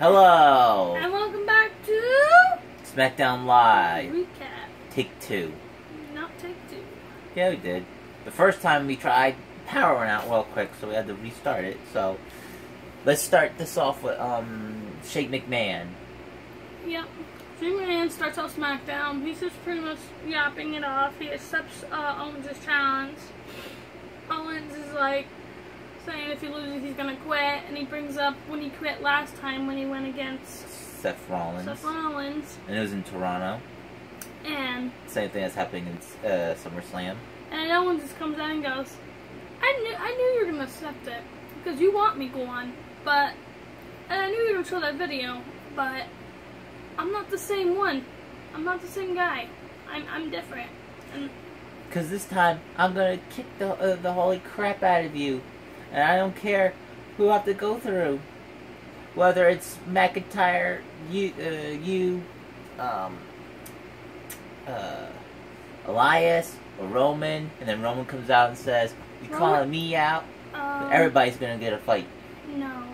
Hello! And welcome back to Smackdown Live. Recap. Take two. Not take two. Yeah, we did. The first time we tried, power went out real quick, so we had to restart it. So let's start this off with Shane McMahon. Yep. Shane McMahon starts off SmackDown. He's just pretty much yapping it off. He accepts Owens' challenge. Owens is like saying if he loses, he's gonna quit, and he brings up when he quit last time when he went against Seth Rollins, and it was in Toronto. And same thing that's happening in SummerSlam. And Owens just comes out and goes, "I knew you were gonna accept it because you want me gone, but and I knew you were gonna show that video, but I'm not the same one. I'm not the same guy. I'm different." Because this time I'm gonna kick the holy crap out of you. And I don't care who I have to go through, whether it's McIntyre, Elias, or Roman, and then Roman comes out and says, "You calling me out?" Everybody's gonna get a fight. No.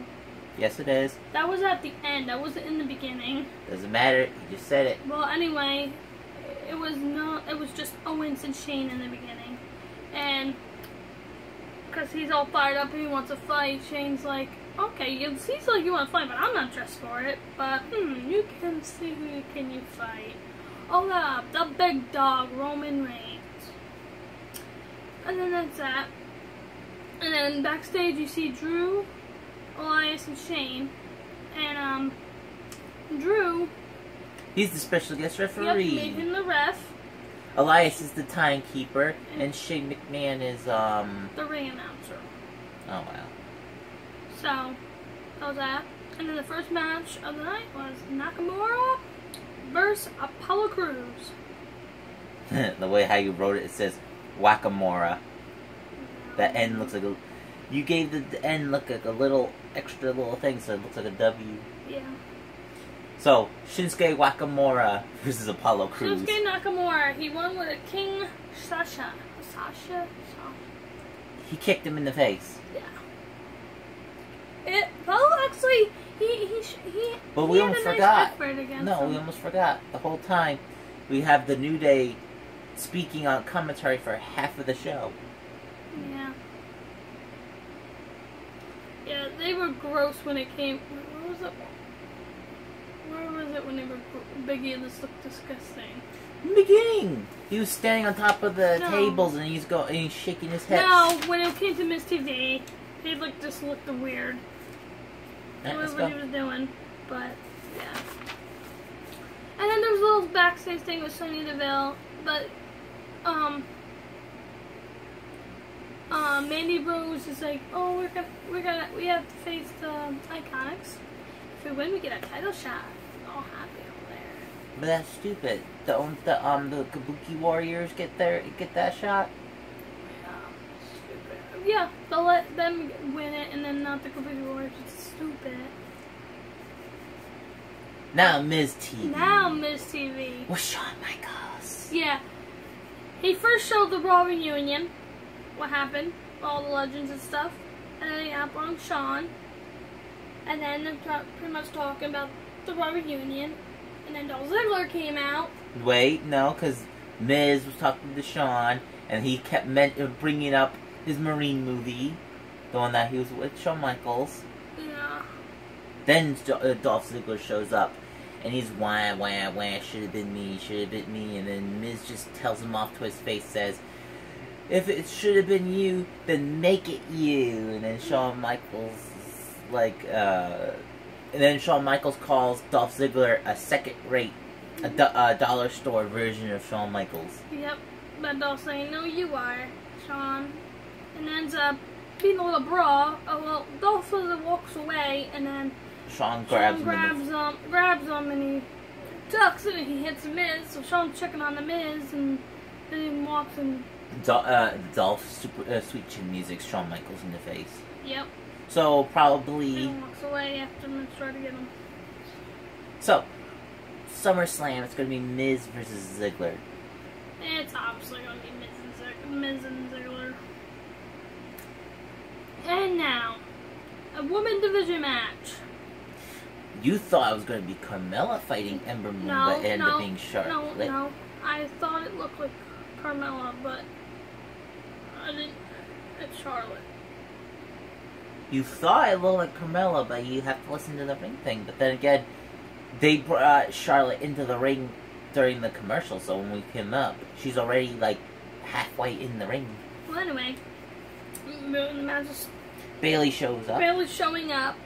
Yes, it is. That was at the end. That wasn't in the beginning. Doesn't matter. You just said it. Well, anyway, it was not. It was just Owens and Shane in the beginning, and. Because he's all fired up and he wants to fight. Shane's like, okay, he's like, you want to fight, but I'm not dressed for it. But, you can see who can you fight. Hold up, the big dog, Roman Reigns. And then that's that. And then backstage you see Drew, Elias, and Shane. And, Drew. He's the special guest referee. Yep, made him the ref. Elias is the timekeeper, and Shane McMahon is, the ring announcer. Oh, wow. So, that was that. And then the first match of the night was Nakamura versus Apollo Crews. The way how you wrote it, it says Wakamora. That N looks like a... You gave the N look like a little extra little thing, so it looks like a W. Yeah. So, Shinsuke Nakamura versus Apollo Crews. Shinsuke Nakamura, he won with a King Sasha. Sasha? He kicked him in the face. Yeah. But we almost forgot. No, we almost forgot. The whole time, we have the New Day speaking on commentary for half of the show. Yeah. Yeah, they were gross when it came... What was it? Where was it when they were Big E and this looked disgusting? In the beginning! He was standing on top of the tables and he's shaking his head. No, when it came to Miz TV, he just looked weird. Right, what he was doing. But, yeah. And then there was a little backstage thing with Sonya Deville, but, Mandy Rose is like, oh, we have to face the Iconics. If we win, we get a title shot. I'm all happy over there. But that's stupid. The Kabuki Warriors get that shot. Stupid. Yeah, they'll let them win it, and then not the Kabuki Warriors. It's stupid. Now Miz TV. With Shawn Michaels. Yeah. He first showed the Raw reunion. What happened? All the legends and stuff. And then he outrun Shawn. And then they're pretty much talking about the Raw reunion. And then Dolph Ziggler came out. Wait, no, because Miz was talking to Shawn, and he kept bringing up his Marine movie, the one that he was with Shawn Michaels. Yeah. Then Dolph Ziggler shows up, and he's why, should have been me, and then Miz just tells him off to his face, says, if it should have been you, then make it you, and then Shawn Michaels... and then Shawn Michaels calls Dolph Ziggler a second-rate, a dollar store version of Shawn Michaels. Yep, but Dolph's saying, no, you are, Shawn. And ends up being a little brawl. Oh, well, Dolph Ziggler walks away, and then Shawn grabs him, and he ducks, and he hits Miz, so Shawn's checking on the Miz, and then he walks and... Dolph's sweet chin music, Shawn Michaels in the face. Yep. So, probably... walks away after Miz tried to get him. So, SummerSlam, it's going to be Miz versus Ziggler. It's obviously going to be Miz and Ziggler. And now, a women's division match. You thought it was going to be Carmella fighting Ember Moon, but it ended up being Charlotte. No, I thought it looked like Carmella, but I didn't. It's Charlotte. You thought it looked like Carmella, but you have to listen to the ring thing. But then again, they brought Charlotte into the ring during the commercial, so when we came up, she's already like halfway in the ring. Well, anyway, Bayley shows up. Bayley's showing up,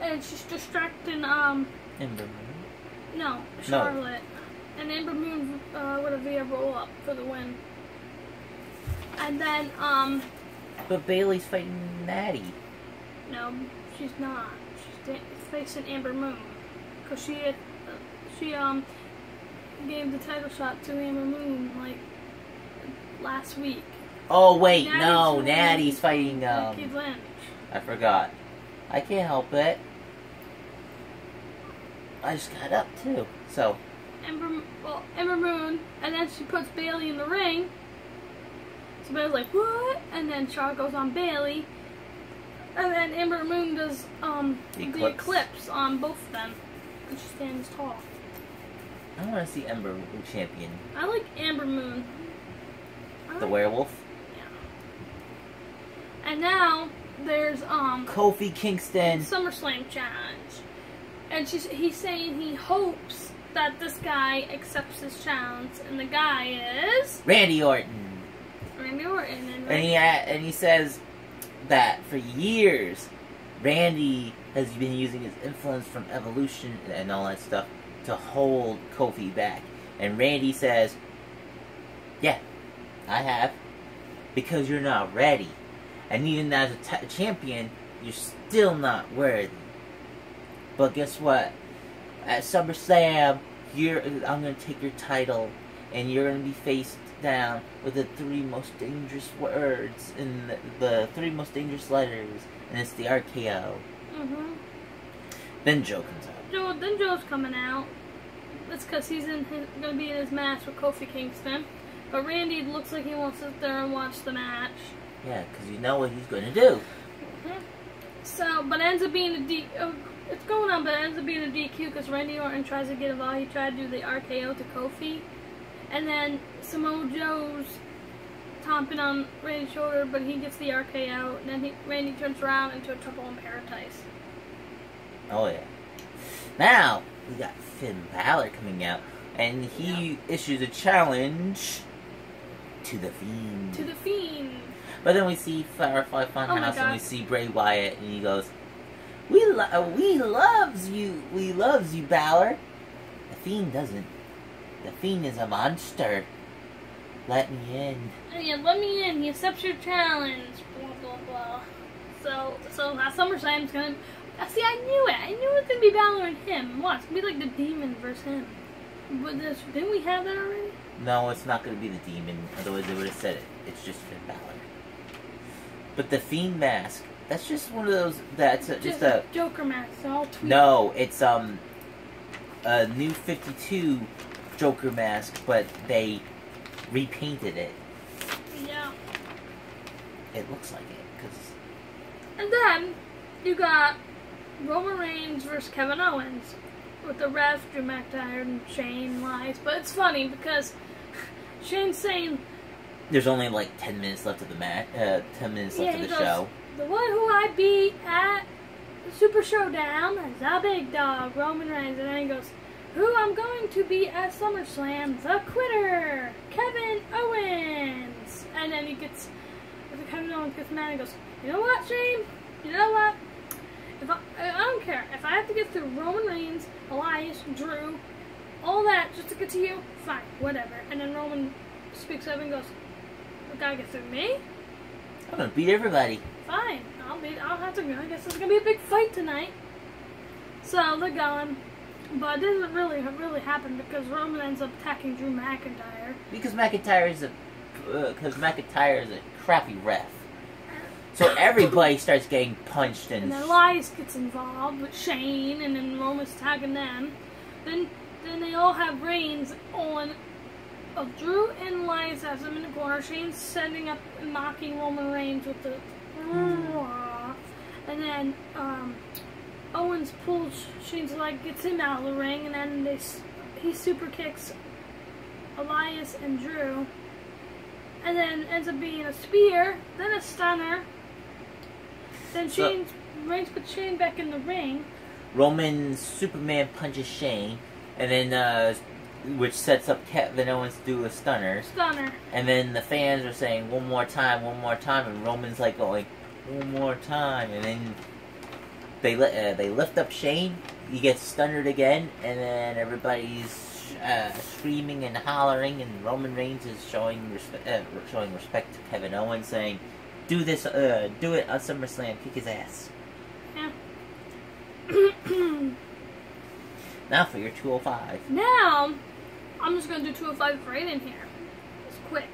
and she's distracting Ember Moon. No, Charlotte. No. And Ember Moon with a via roll up for the win. And then but Bayley's fighting Natty. No, she's not. She's facing Ember Moon, cause she gave the title shot to Ember Moon like last week. Oh wait, Natty's fighting Becky Lynch. I forgot. I can't help it. I just got up too. So Ember Moon, and then she puts Bayley in the ring. So Bayley's like, what? And then Charlotte goes on Bayley. And then Ember Moon does the eclipse on both of them. She stands tall. I want to see Ember Moon champion. I like Ember Moon. The werewolf? Yeah. And now there's Kofi Kingston SummerSlam challenge. And he's saying he hopes that this guy accepts his challenge, and the guy is Randy Orton. Randy Orton. And he says that for years Randy has been using his influence from Evolution and all that stuff to hold Kofi back. And Randy says, yeah, I have, because you're not ready. And even as a champion, you're still not worthy. But guess what? At SummerSlam, I'm going to take your title, and you're going to be faced down with the three most dangerous words and the three most dangerous letters, and it's the RKO. Mm-hmm. Then Joe comes out. Then Joe's coming out. That's because he's going to be in his match with Kofi Kingston. But Randy looks like he won't sit there and watch the match. Yeah, because you know what he's going to do. Mm-hmm. So, but ends up being a D. It's going on, but ends up being a DQ because Randy Orton tries to get involved. He tried to do the RKO to Kofi, and then Samoa Joe's stomping on Randy's shoulder, but he gets the RKO. And then Randy turns around into a trouble in paradise. Oh yeah. Now we got Finn Balor coming out, and he issues a challenge to the Fiend. To the Fiend. But then we see Firefly Funhouse, and we see Bray Wyatt, and he goes, "We loves you, Balor." The Fiend doesn't. The Fiend is a monster. Let me in. Yeah, let me in. He accepts your challenge. Blah blah blah. So at SummerSlam, see, I knew it. I knew it was gonna be Balor and him. Watch, it's gonna be like the demon versus him. But didn't we have that already? No, it's not gonna be the demon. Otherwise, they would have said it. It's just Finn Balor. But the Fiend mask, that's just one of those, that's just a Joker mask, so I'll tweet. No, it's a new 52 Joker mask, but they repainted it. Yeah. It looks like it, cause... And then, you got Roman Reigns versus Kevin Owens, with the ref, Drew McIntyre, and Shane lies, but it's funny, because Shane's saying... There's only like 10 minutes left of the match. 10 minutes left of the show. The one who I beat at Super Showdown is the big dog, Roman Reigns, and then he goes, "Who I'm going to beat at SummerSlam? The quitter, Kevin Owens." And then he gets, Kevin Owens gets mad and goes, "You know what, Shane? You know what? If I don't care if I have to get through Roman Reigns, Elias, Drew, all that just to get to you. Fine, whatever." And then Roman speaks up and goes, "Gotta get through me? I'm gonna beat everybody." Fine, I'll have to go. I guess it's gonna be a big fight tonight. So they're going, but it doesn't really happen because Roman ends up attacking Drew McIntyre. Because McIntyre is a crappy ref. So everybody starts getting punched and then Elias gets involved with Shane, and then Roman's attacking them. Then they all have Reigns on. Drew and Elias have him in the corner. Shane's setting up and mocking Roman Reigns with the... And then Owens pulls Shane's leg, gets him out of the ring, and then he super kicks Elias and Drew, and then ends up being a spear, then a stunner. Then Reigns puts Shane back in the ring. Roman Superman punches Shane, and then which sets up Kevin Owens to do a stunner. And then the fans are saying one more time, and Roman's like going one more time, and then they lift up Shane. He gets stunnered again, and then everybody's screaming and hollering, and Roman Reigns is showing respect to Kevin Owens, saying, "Do this, do it on SummerSlam, kick his ass." Yeah. Now for your 205. Now, I'm just gonna do 205 right in here. It's quick.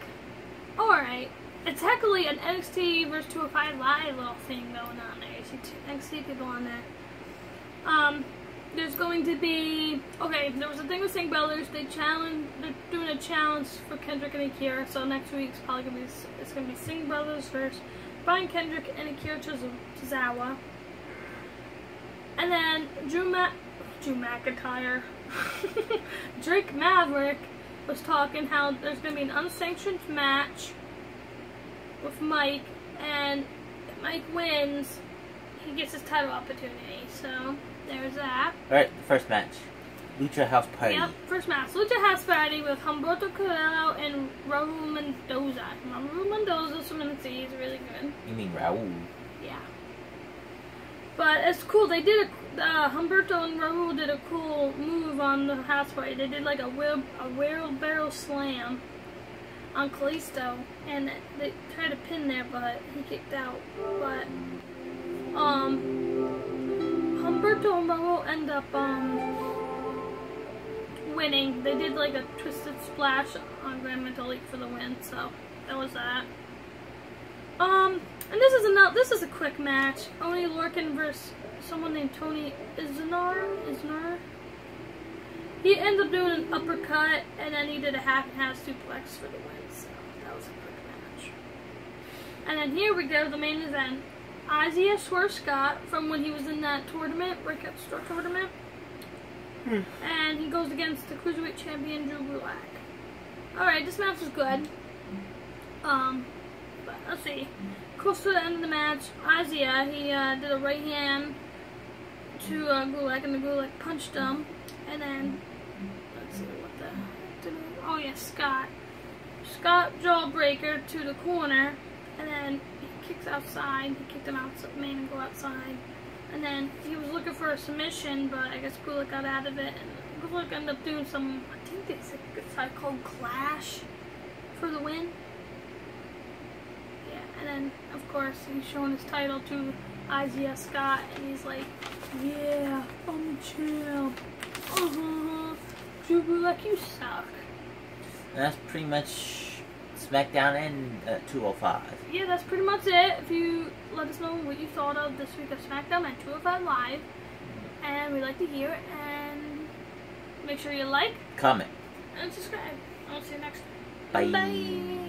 Alright. It's technically an NXT versus 205 Live little thing going on there. You see two NXT people on there. There's going to be... Okay, there was a thing with Singh Brothers. They're doing a challenge for Kendrick and Akira. So next week's probably going to be... It's going to be Singh Brothers versus Brian Kendrick and Akira Tozawa. And then Drew McIntyre. Drake Maverick was talking how there's going to be an unsanctioned match with Mike, and if Mike wins, he gets his title opportunity. So there's that. Alright, the first match. Lucha House Party. Yep, first match. Lucha House Party with Humberto Carrillo and Raul Mendoza. Raul Mendoza's from NXT is really good. You mean Raul? Yeah. But it's cool. They did a... Humberto and Raul did a cool move on the House Party. They did like a wheelbarrow slam on Kalisto, and they tried to pin there, but he kicked out. But Humberto and Raul end up winning. They did like a twisted splash on Grand Metalik for the win, so that was that. And this is a quick match. Oney Lorcan versus someone named Tony Iznar. He ends up doing an uppercut, and then he did a half-and-half suplex for the win, so that was a quick match. And then here we go, the main event. Isaiah Scott, from when he was in that tournament, Breakout Star Tournament, and he goes against the Cruiserweight Champion, Drew Gulak. Alright, this match was good. But let's see. Close to the end of the match, Isaiah, he did a right hand to Gulak, and the Gulak punched him, and then... Oh yeah, Scott. Scott jawbreaker to the corner, and then he kicks outside. He kicked him out, made him go outside, and then he was looking for a submission, but I guess Gulak got out of it, and Gulak ended up doing some, I think it's like called Clash for the win. Yeah, and then of course he's showing his title to Isaiah Scott, and he's like, "Yeah, I'm the champ. Drew Gulak, you suck." And that's pretty much SmackDown and 205. Yeah, that's pretty much it. If you let us know what you thought of this week of SmackDown and 205 Live, and we'd like to hear it, and make sure you like, comment, and subscribe. I'll see you next time. Bye. Bye.